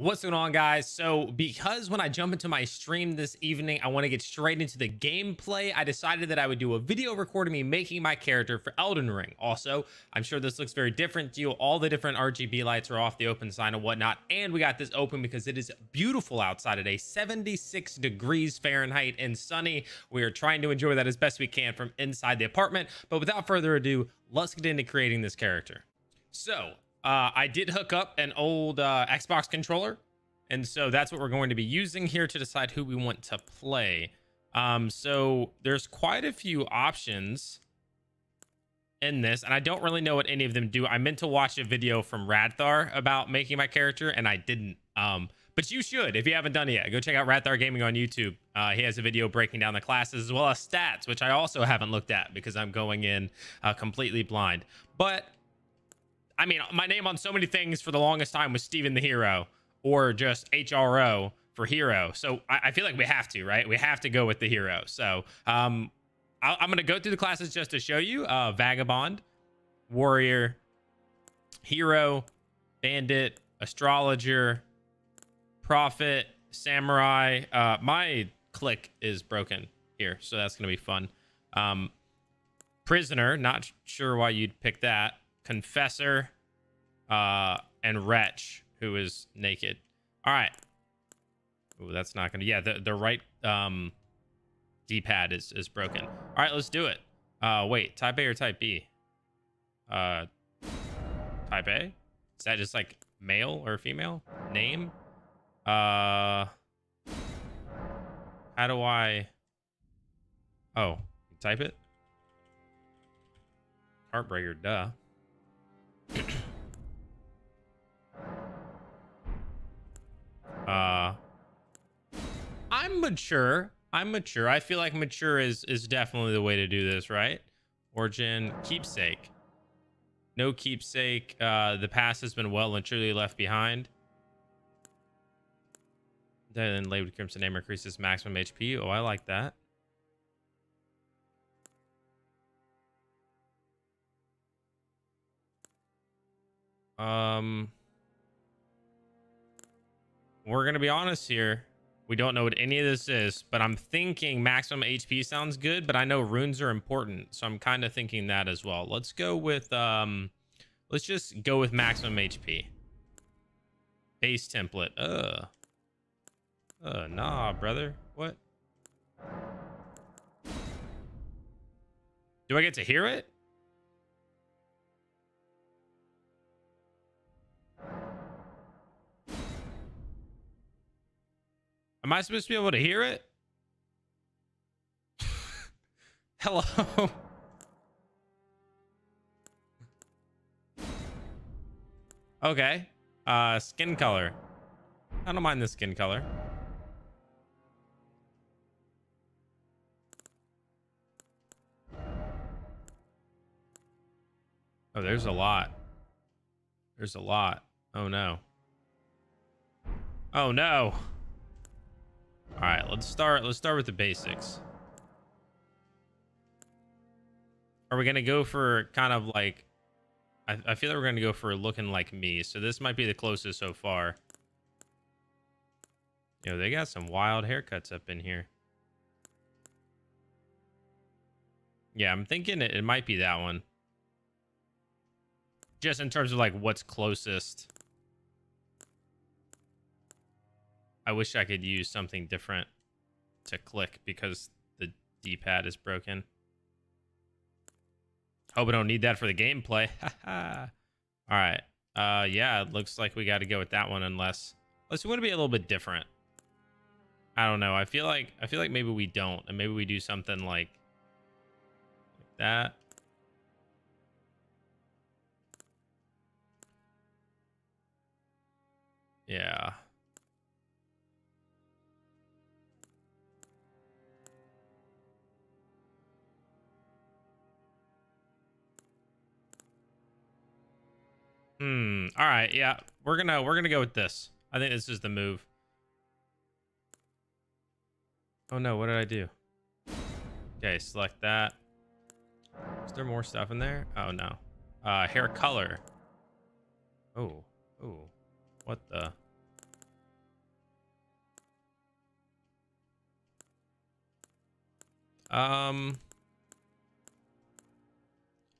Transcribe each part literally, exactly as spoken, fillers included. What's going on, guys? So because when I jump into my stream this evening, I want to get straight into the gameplay, I decided that I would do a video recording me making my character for Elden Ring. Also, I'm sure this looks very different to you. All the different R G B lights are off, the open sign and whatnot, and we got this open because it is beautiful outside today. seventy-six degrees Fahrenheit and sunny. We are trying to enjoy that as best we can from inside the apartment, but without further ado, let's get into creating this character. So Uh, I did hook up an old uh, Xbox controller, and so that's what we're going to be using here to decide who we want to play. Um, so there's quite a few options in this, and I don't really know what any of them do. I meant to watch a video from Radthar about making my character, and I didn't. Um, but you should, if you haven't done it yet. Go check out Radthar Gaming on YouTube. Uh, he has a video breaking down the classes as well as stats, which I also haven't looked at because I'm going in uh, completely blind. But I mean, my name on so many things for the longest time was Steven the Hero, or just H R O for hero. So I, I feel like we have to, right? We have to go with the hero. So um, I, I'm going to go through the classes just to show you. Uh, Vagabond, Warrior, Hero, Bandit, Astrologer, Prophet, Samurai. Uh, my click is broken here, so that's going to be fun. Um, prisoner, not sure why you'd pick that. Confessor, uh, and Wretch, who is naked. All right. Ooh, that's not going to... Yeah, the, the right um, D-pad is, is broken. All right, let's do it. Uh, wait, type A or type B? Uh, type A? Is that just like male or female? Name? Uh, how do I... Oh, type it? Heartbreaker, duh. uh I'm mature. I'm mature. I feel like mature is is definitely the way to do this, right? Origin, keepsake. No keepsake. Uh the past has been well and truly left behind. Then labeled crimson name increases maximum H P. Oh, I like that. Um, we're going to be honest here. We don't know what any of this is, but I'm thinking maximum H P sounds good, but I know runes are important. So I'm kind of thinking that as well. Let's go with, um, let's just go with maximum H P. Base template. Uh, uh, nah, brother. What? Do I get to hear it? Am I supposed to be able to hear it? Hello. Okay. Uh, skin color. I don't mind the skin color. Oh, there's a lot. There's a lot. Oh, no. Oh, no. All right, let's start. Let's start with the basics. Are we going to go for kind of like... I, I feel like we're going to go for looking like me. So this might be the closest so far. You know, they got some wild haircuts up in here. Yeah, I'm thinking it, it might be that one. Just in terms of like what's closest. I wish I could use something different to click because the D-pad is broken. Hope I don't need that for the gameplay. All right. Uh, yeah, it looks like we got to go with that one unless... Unless we want to be a little bit different. I don't know. I feel like I feel like maybe we don't. And maybe we do something like, like that. Yeah. Hmm. All right. Yeah, we're gonna we're gonna go with this. I think this is the move. Oh no! What did I do? Okay, select that. Is there more stuff in there? Oh no. Uh, hair color. Oh. Oh. What the? Um,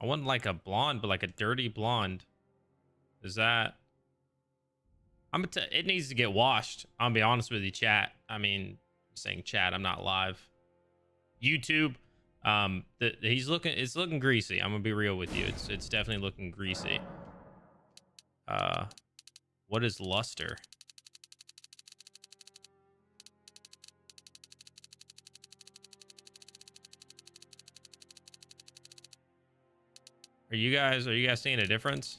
I want like a blonde, but like a dirty blonde. Is that? I'm. T it needs to get washed. I'll be honest with you, chat. I mean, I'm saying chat. I'm not live. YouTube. Um, the, he's looking. It's looking greasy. I'm gonna be real with you. It's it's definitely looking greasy. Uh, what is luster? Are you guys, are you guys seeing a difference?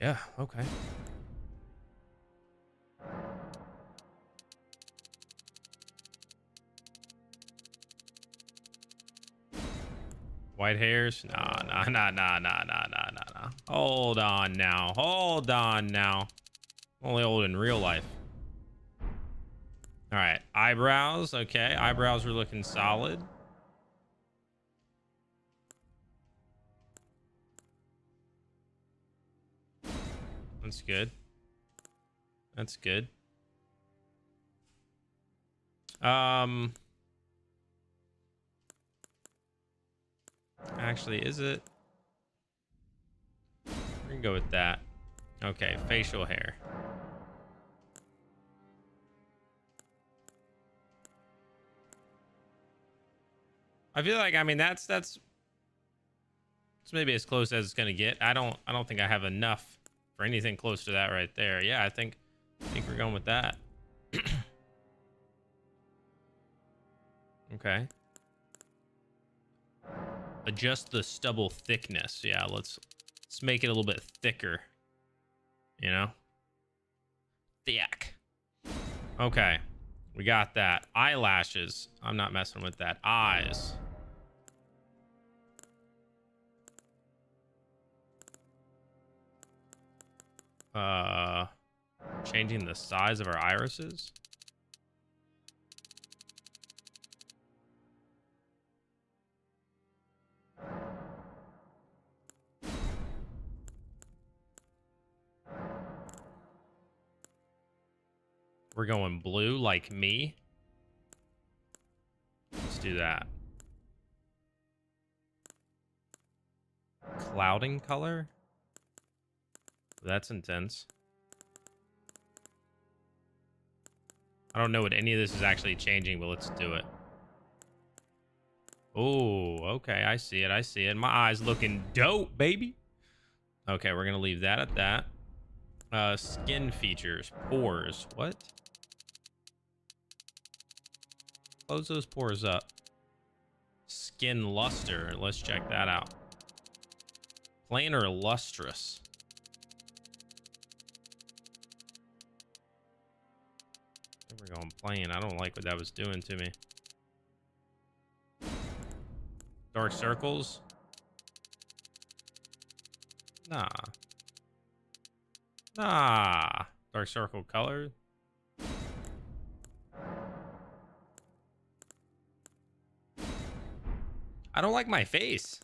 Yeah, okay. White hairs? Nah, nah, nah, nah, nah, nah, nah, nah. Hold on now. Hold on now. Only old in real life. All right, eyebrows. Okay, eyebrows are looking solid. That's good. That's good. Um, actually, is it? We're gonna go with that. Okay, facial hair. I feel like, I mean, that's, that's, it's maybe as close as it's going to get. I don't, I don't think I have enough for anything close to that right there. Yeah, I think, I think we're going with that. Okay. Adjust the stubble thickness. Yeah, let's, let's make it a little bit thicker, you know? Thick. Okay. We got that. Eyelashes. I'm not messing with that. Eyes. Uh, changing the size of our irises. We're going blue like me. Let's do that. Clouding color? That's intense. I don't know what any of this is actually changing, but let's do it. Oh, okay. I see it. I see it. My eyes looking dope, baby. Okay, we're going to leave that at that. Uh, skin features. Pores. What? Close those pores up. Skin luster. Let's check that out. Plain or lustrous? We're going plain. I don't like what that was doing to me. Dark circles? Nah. Nah. Dark circle color. I don't like my face.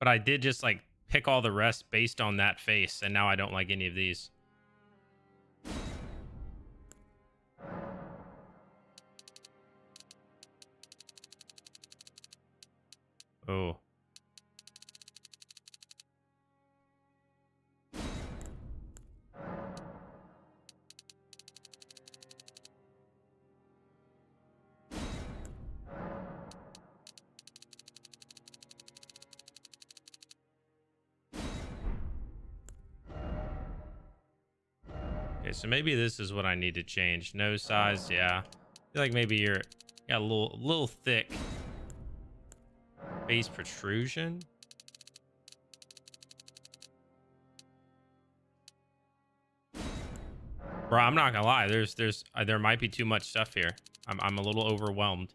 But I did just like pick all the rest based on that face, and now I don't like any of these. Oh. So maybe this is what I need to change. Nose size, yeah. I feel like maybe you're got a little, little thick. Face protrusion. Bro, I'm not gonna lie. There's, there's, uh, there might be too much stuff here. I'm, I'm a little overwhelmed.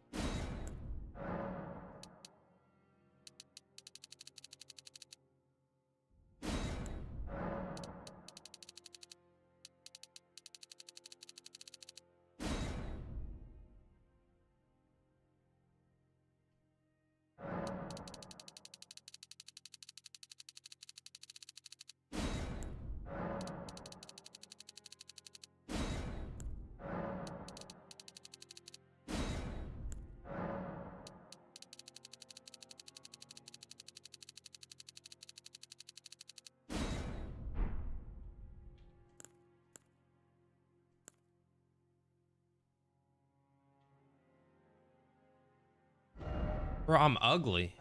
Bro, I'm ugly.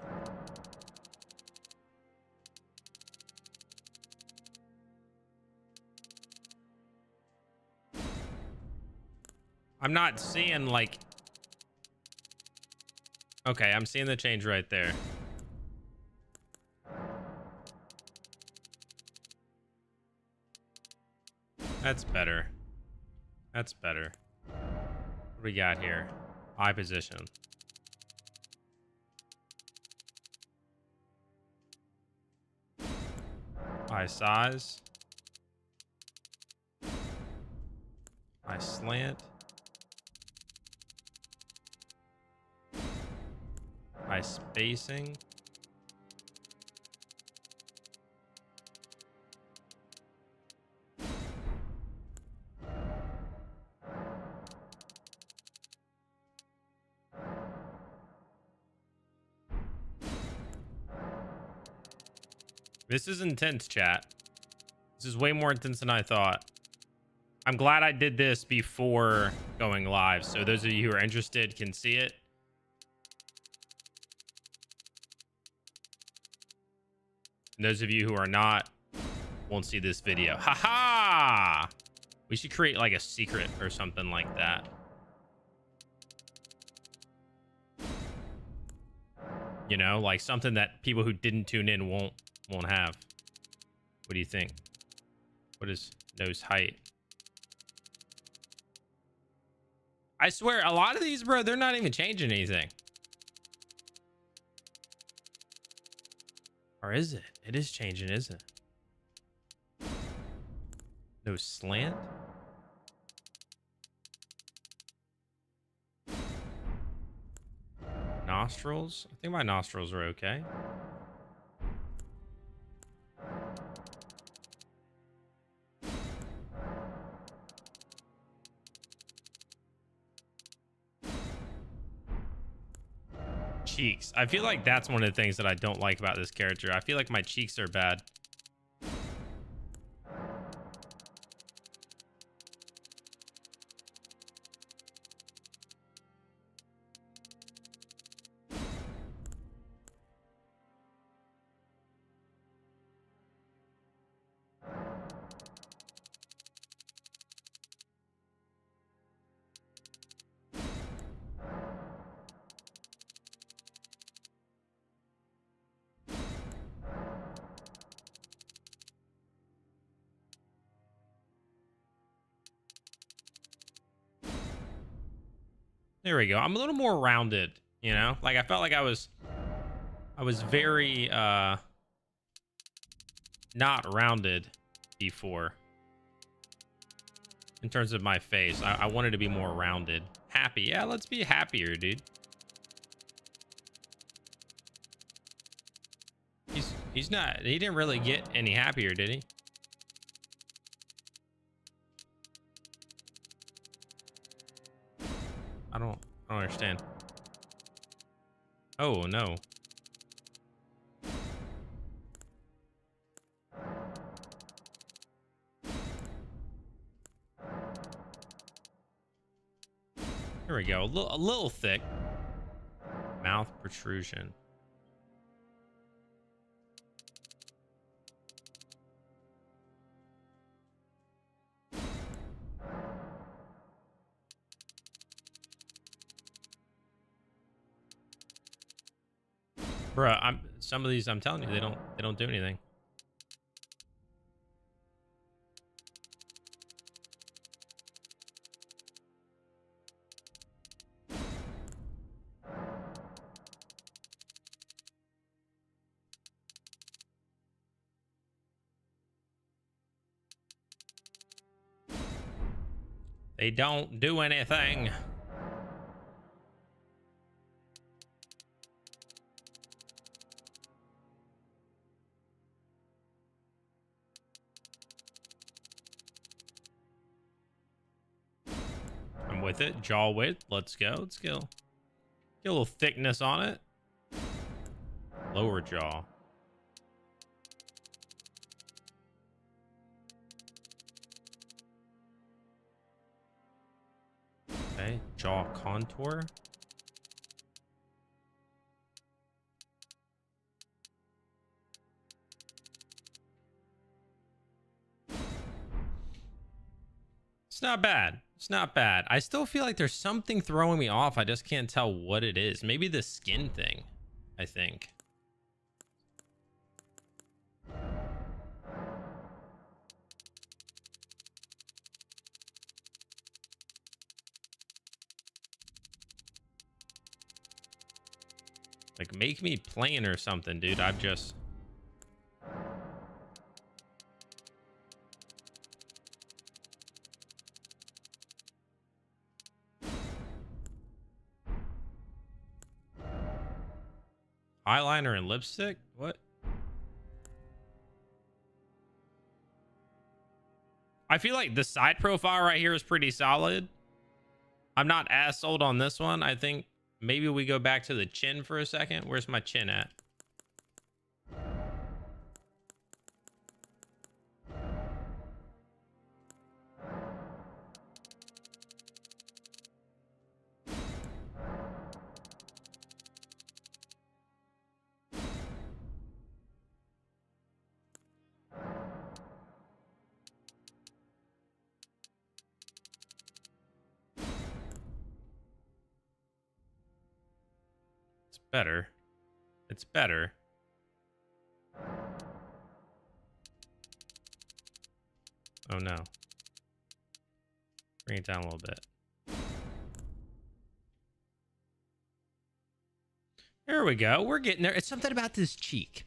I'm not seeing like... Okay, I'm seeing the change right there. That's better. That's better. What do we got here? Eye position. Eye size. Eye slant. Eye spacing. This is intense, chat. This is way more intense than I thought. I'm glad I did this before going live, so those of you who are interested can see it. And those of you who are not won't see this video. Ha ha! We should create like a secret or something like that. You know, like something that people who didn't tune in won't won't have. What do you think? What is nose height? I swear a lot of these, bro, they're not even changing anything. Or is it? It is changing, isn't it? Nose slant. Nostrils. I think my nostrils are okay. Cheeks. I feel like that's one of the things that I don't like about this character. I feel like my cheeks are bad. There we go. I'm a little more rounded, you know, like I felt like I was I was very uh, not rounded before in terms of my face. I, I wanted to be more rounded. Happy. Yeah, let's be happier, dude. He's he's not. He didn't really get any happier, did he? I don't, I don't understand. Oh, no. Here we go. A little, a little thick. Mouth protrusion. Bro, I'm some of these I'm telling you they don't they don't do anything. They don't do anything. With it, jaw width. Let's go. Let's go. Get a little thickness on it. Lower jaw. Okay, jaw contour. It's not bad. It's not bad. I still feel like there's something throwing me off. I just can't tell what it is. Maybe the skin thing, I think. Like, make me plain or something, dude. I've just... eyeliner and lipstick? What? I feel like the side profile right here is pretty solid. I'm not as sold on this one. I think maybe we go back to the chin for a second. Where's my chin at? Better. It's better. Oh no. Bring it down a little bit. There we go. We're getting there. It's something about this cheek.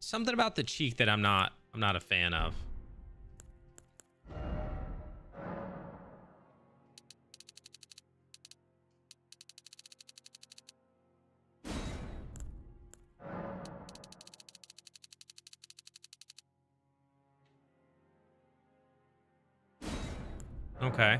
Something about the cheek that I'm not I'm not a fan of. Okay.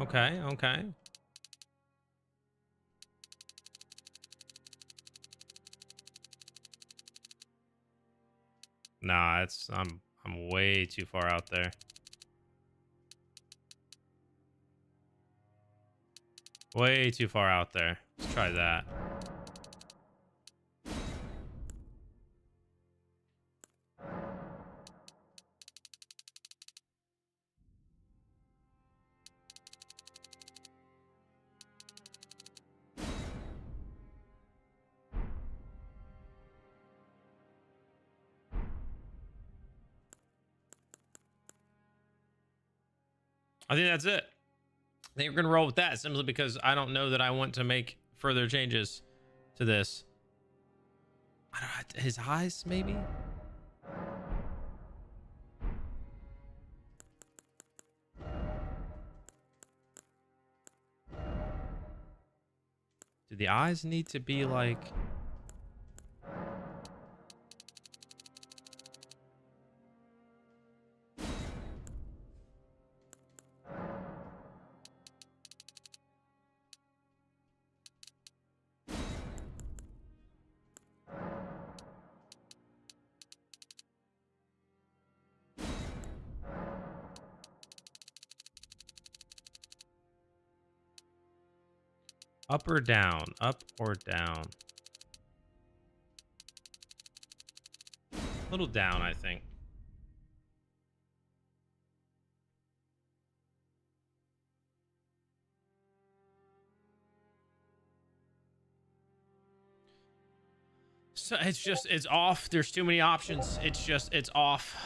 Okay, okay. Nah, it's I'm I'm way too far out there. Way too far out there. Let's try that. I think that's it. I think we're going to roll with that simply because I don't know that I want to make further changes to this. I don't know, his eyes, maybe? Do the eyes need to be like... Up or down? Up or down? A little down, I think. So it's just, it's off. There's too many options. It's just, it's off.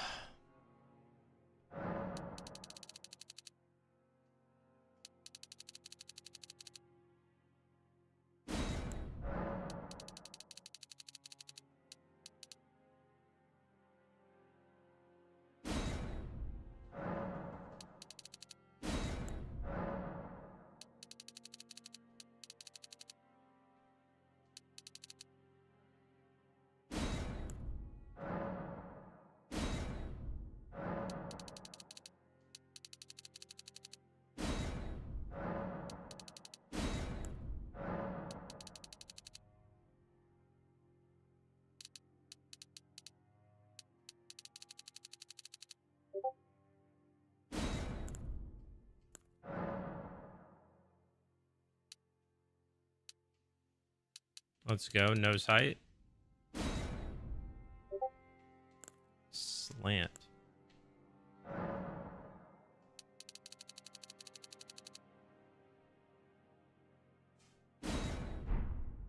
Let's go. Nose height. Slant.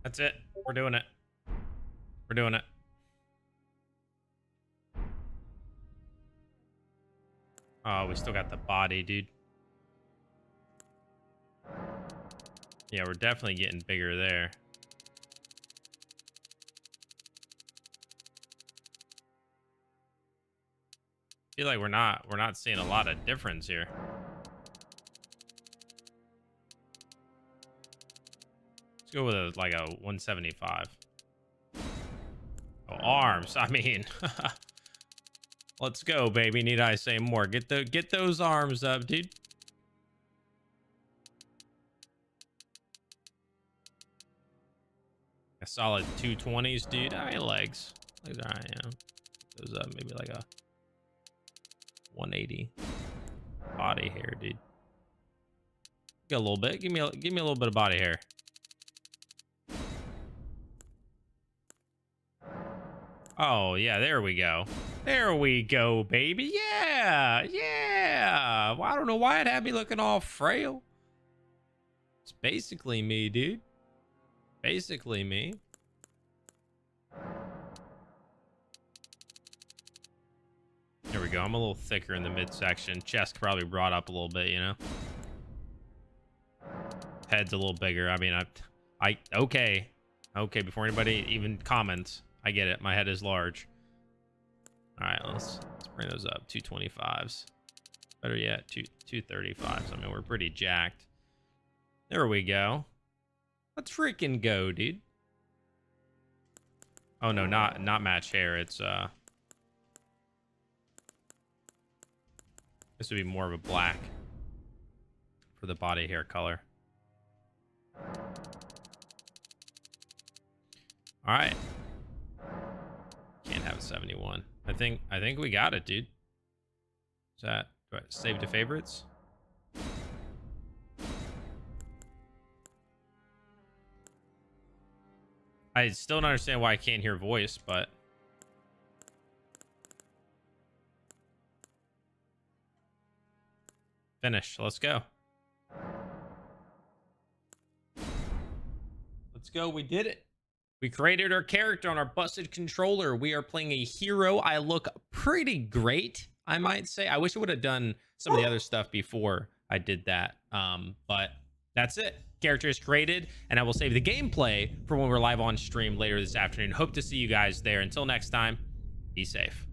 That's it. We're doing it. We're doing it. Oh, we still got the body, dude. Yeah, we're definitely getting bigger there. I feel like we're not we're not seeing a lot of difference here. Let's go with a, like a one seventy-five. Oh, arms. I mean, let's go, baby. Need I say more? Get the get those arms up, dude. A solid two twenties, dude. I mean, legs. Legs are, yeah. Those up, maybe like a one eighty. Body hair, dude. Get a little bit. Give me a, give me a little bit of body hair. Oh, yeah, there we go. There we go, baby. Yeah, yeah. Well, I don't know why it had me looking all frail. It's basically me, dude. Basically me. There we go. I'm a little thicker in the midsection. Chest probably brought up a little bit, you know? Head's a little bigger. I mean, I... I... Okay. Okay, before anybody even comments... I get it. My head is large. All right, let's, let's bring those up. two twenty-fives. Better yet, two, two thirty-fives. I mean, we're pretty jacked. There we go. Let's freaking go, dude. Oh, no, not not match hair. It's, uh... this would be more of a black for the body hair color. All right. Can't have a seventy-one. I think I think we got it, dude. Is that do I save to favorites? I still don't understand why I can't hear voice, but finish. Let's go. Let's go. We did it. We created our character on our busted controller. We are playing a hero. I look pretty great, I might say. I wish I would have done some of the other stuff before I did that. Um, but that's it. Character is created, and I will save the gameplay for when we're live on stream later this afternoon. Hope to see you guys there. Until next time, be safe.